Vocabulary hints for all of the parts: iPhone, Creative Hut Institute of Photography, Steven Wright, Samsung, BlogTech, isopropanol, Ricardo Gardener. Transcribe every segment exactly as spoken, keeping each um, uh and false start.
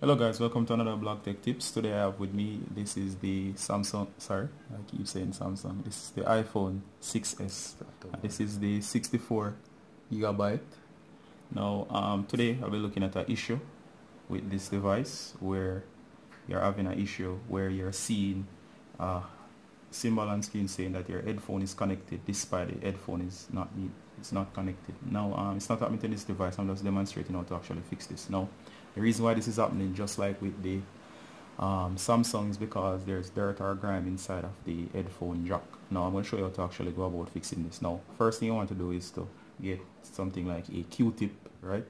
Hello guys, welcome to another BlogTech Tips. Today I have with me, this is the Samsung, sorry, I keep saying Samsung, this is the iPhone six S. This is the sixty-four gigabyte. Now um, today I'll be looking at an issue with this device where you're having an issue where you're seeing a symbol on screen saying that your headphone is connected despite the headphone is not, it's not connected. Now um, it's not happening to this device, I'm just demonstrating how to actually fix this. Now, the reason why this is happening, just like with the um, Samsung, is because there's dirt or grime inside of the headphone jack. Now I'm going to show you how to actually go about fixing this. Now, first thing you want to do is to get something like a Q-tip, right?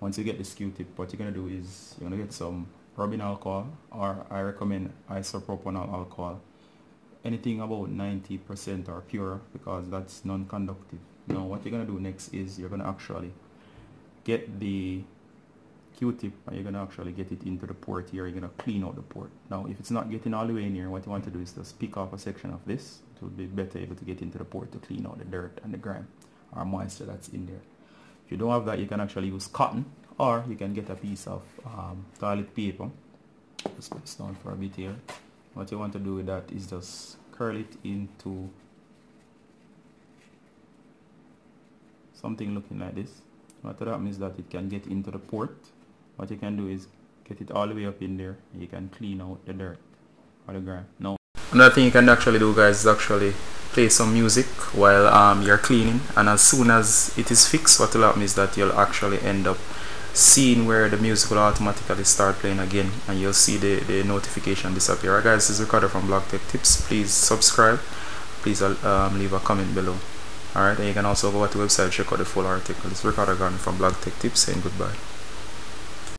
Once you get this Q-tip, what you're going to do is you're going to get some rubbing alcohol, or I recommend isopropanol alcohol. Anything about ninety percent or pure, because that's non-conductive. Now what you're going to do next is you're going to actually get the Q-tip and you're going to actually get it into the port here. You're going to clean out the port. Now if it's not getting all the way in here, what you want to do is just pick off a section of this. It will be better able to get into the port to clean out the dirt and the grime or moisture that's in there. If you don't have that, you can actually use cotton, or you can get a piece of um, toilet paper. Just put this down for a bit here. What you want to do with that is just curl it into something looking like this. What that means that it can get into the port. What you can do is get it all the way up in there. You can clean out the dirt or the grime. Now, another thing you can actually do, guys, is actually play some music while um, you're cleaning. And as soon as it is fixed, what will happen is that you'll actually end up seeing where the music will automatically start playing again, and you'll see the, the notification disappear. Alright, guys, this is Ricardo from BlogTech Tips. Please subscribe. Please um, leave a comment below. Alright, and you can also go to the website, check out the full article. This is Ricardo Gardener from BlogTech Tips, saying goodbye.